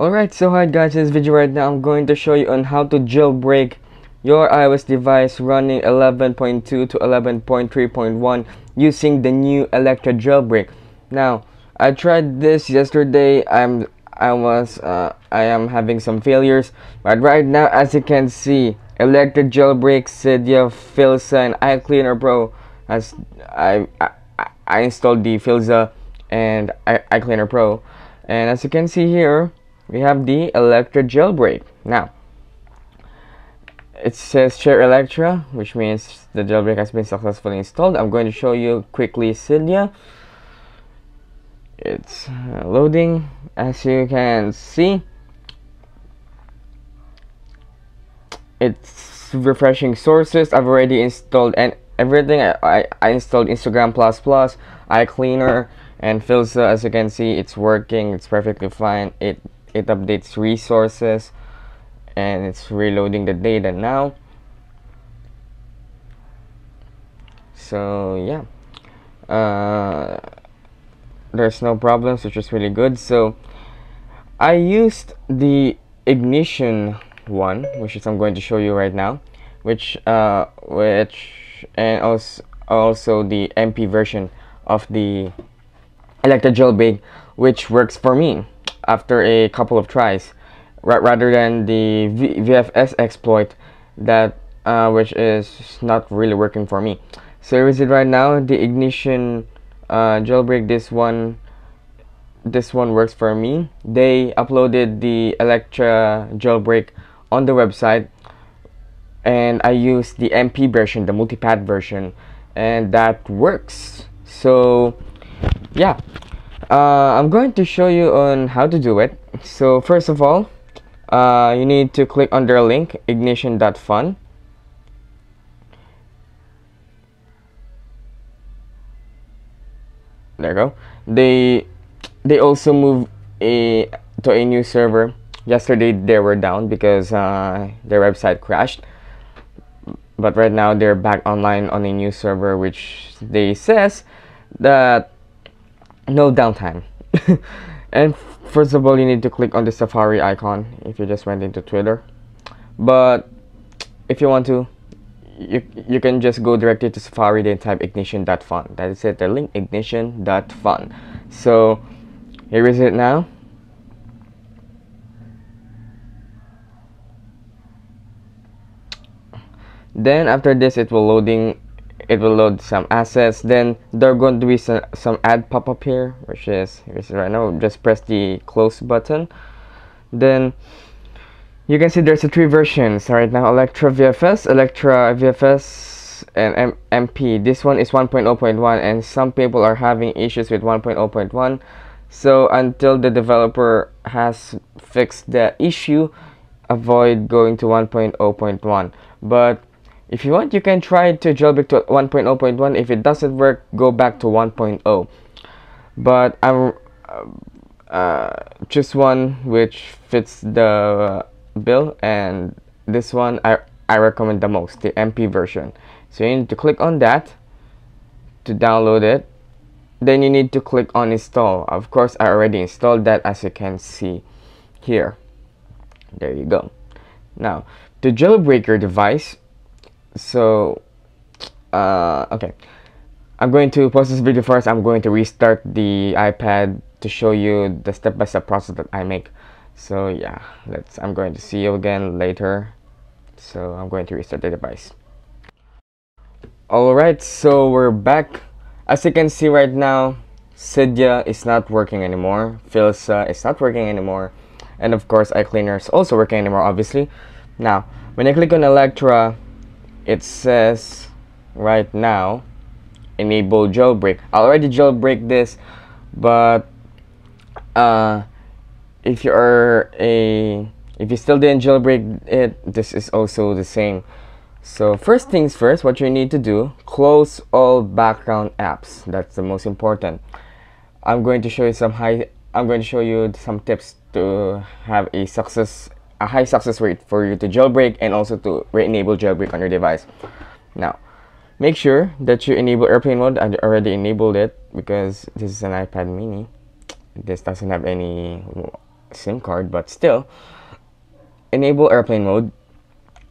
Alright, so hi guys, in this video right now, I'm going to show you on how to jailbreak your iOS device running 11.2 to 11.3.1 using the new Electra jailbreak. Now, I tried this yesterday. I am having some failures, but right now, as you can see, Electra jailbreak, Cydia, Filza, and iCleaner Pro. As I installed the Filza and iCleaner Pro, and as you can see here, we have the Electra jailbreak. Now, it says share Electra, which means the jailbreak has been successfully installed. I'm going to show you quickly Cydia. It's loading. As you can see, it's refreshing sources. I've already installed and everything. I installed Instagram++, iCleaner, and Filza. As you can see, it's working. It's perfectly fine. It updates resources and it's reloading the data now. So yeah, there's no problems, which is really good. So I used the ignition one, which is I'm going to show you right now, and also the MP version of the Electra jailbreak, which works for me after a couple of tries, rather than the VFS exploit that which is not really working for me. So here is it right now, the ignition jailbreak. This one works for me. They uploaded the Electra jailbreak on the website, and I used the MP version, the multi-pad version, and that works. So yeah, I'm going to show you on how to do it. So first of all, you need to click on their link, ignition.fun, there you go. They also moved to a new server. Yesterday they were down because their website crashed, but right now they're back online on a new server, which they says that no downtime. And first of all, you need to click on the Safari icon if you just went into Twitter, but if you want to, you can just go directly to Safari, then type ignition.fun. that is it, the link, ignition.fun. so here is it now. Then after this, it will load some assets. Then there are going to be some ad pop-up here, which is right now. Just press the close button. Then you can see there's three versions right now: Electra VFS, and MP. This one is 1.0.1, and some people are having issues with 1.0.1. So until the developer has fixed the issue, avoid going to 1.0.1. But if you want, you can try to jailbreak to 1.0.1. If it doesn't work, go back to 1.0. But I'm choose one which fits the bill, and this one I recommend the most, the MP version. So you need to click on that to download it. Then you need to click on install. Of course, I already installed that, as you can see here. There you go. Now, to jailbreak your device, so okay, I'm going to pause this video first. I'm going to restart the iPad to show you the step-by-step process that I make. So yeah, I'm going to see you again later. So I'm going to restart the device. Alright, so we're back. As you can see right now, Cydia is not working anymore, Filza is not working anymore, and of course iCleaner is also working anymore, obviously. Now, when I click on Electra, it says right now, enable jailbreak. I already jailbreak this, but if you still didn't jailbreak it, this is also the same. So first things first, what you need to do, close all background apps. That's the most important. I'm going to show you some tips to have a high success rate for you to jailbreak and also to re-enable jailbreak on your device. Now, make sure that you enable airplane mode. I already enabled it because this is an iPad mini. This doesn't have any SIM card, but still, enable airplane mode.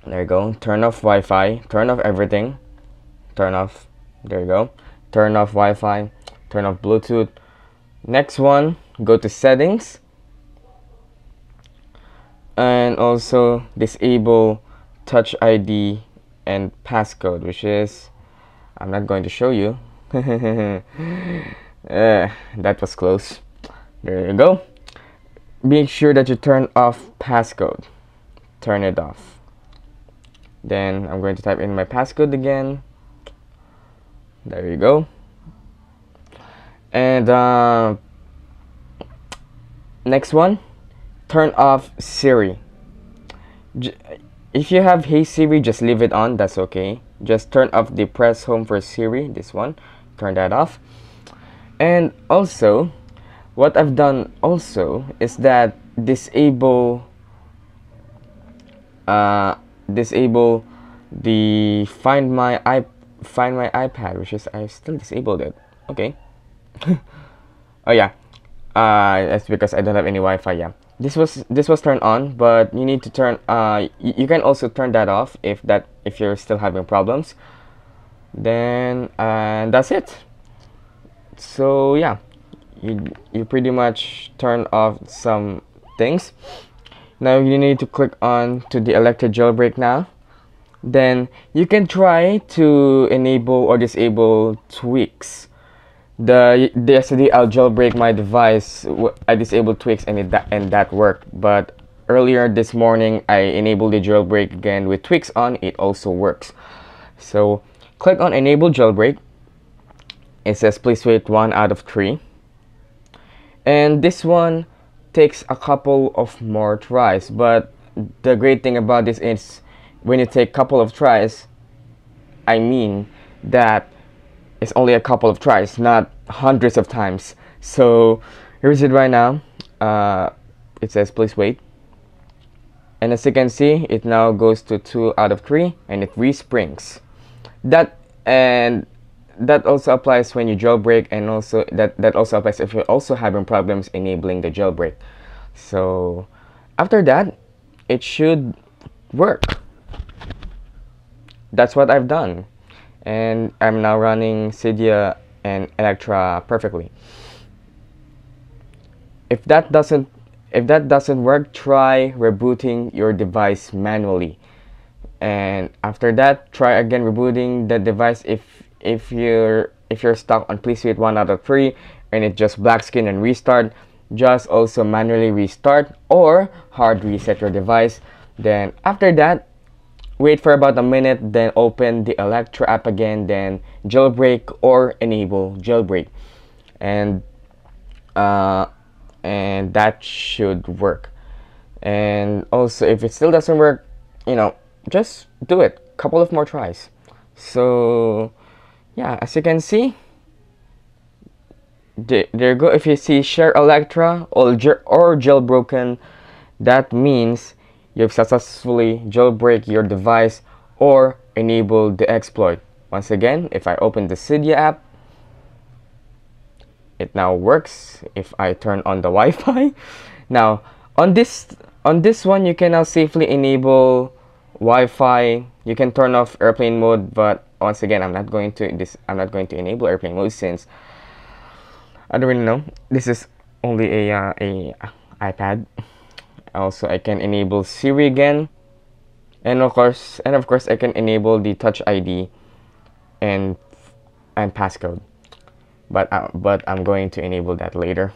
There you go. Turn off Wi-Fi. Turn off everything. Turn off. There you go. Turn off Wi-Fi. Turn off Bluetooth. Next one, go to settings. And also disable Touch ID and passcode, which is, I'm not going to show you. That was close. There you go. Make sure that you turn off passcode. Turn it off. Then I'm going to type in my passcode again. There you go. And next one, turn off Siri. If you have Hey Siri, just leave it on, that's okay. Just turn off the press home for Siri, this one. Turn that off. And also, what I've done also is that disable the find my iPad, which is, I still disabled it. Okay. Oh yeah, that's because I don't have any Wi-Fi. Yeah, this was turned on, but you need to turn. You can also turn that off if you're still having problems. Then that's it. So yeah, you pretty much turn off some things. Now you need to click on to the Electra jailbreak now. Then you can try to enable or disable tweaks. Yesterday I'll jailbreak my device. I disabled tweaks and that worked. But earlier this morning I enabled the jailbreak again with tweaks on. It also works. So click on enable jailbreak. It says please wait 1 out of 3. And this one takes a couple of more tries. But the great thing about this is when you take a couple of tries, I mean that it's only a couple of tries, not hundreds of times. So here's it right now. It says please wait, and as you can see, it now goes to 2 out of 3 and it resprings. That also applies when you jailbreak, and also that also applies if you're also having problems enabling the jailbreak. So after that, it should work. That's what I've done. And I'm now running Cydia and Electra perfectly. If that doesn't work, try rebooting your device manually. And after that, try again rebooting the device if you're stuck on please wait 1 out of 3 and it just black screen and restart. Just also manually restart or hard reset your device. Then after that, wait for about a minute, then open the Electra app again, then jailbreak or enable jailbreak, and that should work. And also, if it still doesn't work, you know, just do it a couple of more tries. So yeah, as you can see, there you go. If you see share Electra or jailbroken, that means you've successfully jailbreak your device or enable the exploit. Once again, if I open the Cydia app, it now works. If I turn on the Wi-Fi, now on this one, you can now safely enable Wi-Fi. You can turn off airplane mode, but once again, I'm not going to enable airplane mode since I don't really know. This is only a iPad. Also, I can enable Siri again, and of course I can enable the Touch ID and passcode, but I'm going to enable that later.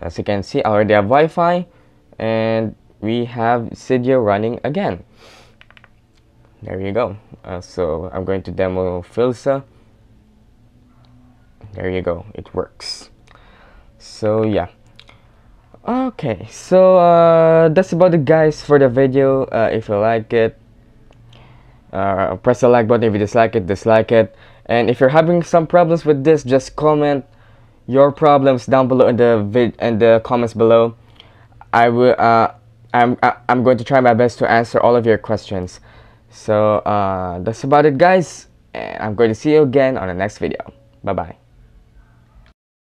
As you can see, I already have Wi-Fi, and we have Cydia running again. There you go. So I'm going to demo Filza. There you go, it works. So yeah. Okay, so that's about it, guys, for the video. If you like it, press the like button. If you dislike it, dislike it. And if you're having some problems with this, just comment your problems down below in the comments below. I'm going to try my best to answer all of your questions. So that's about it, guys, and I'm going to see you again on the next video. Bye bye.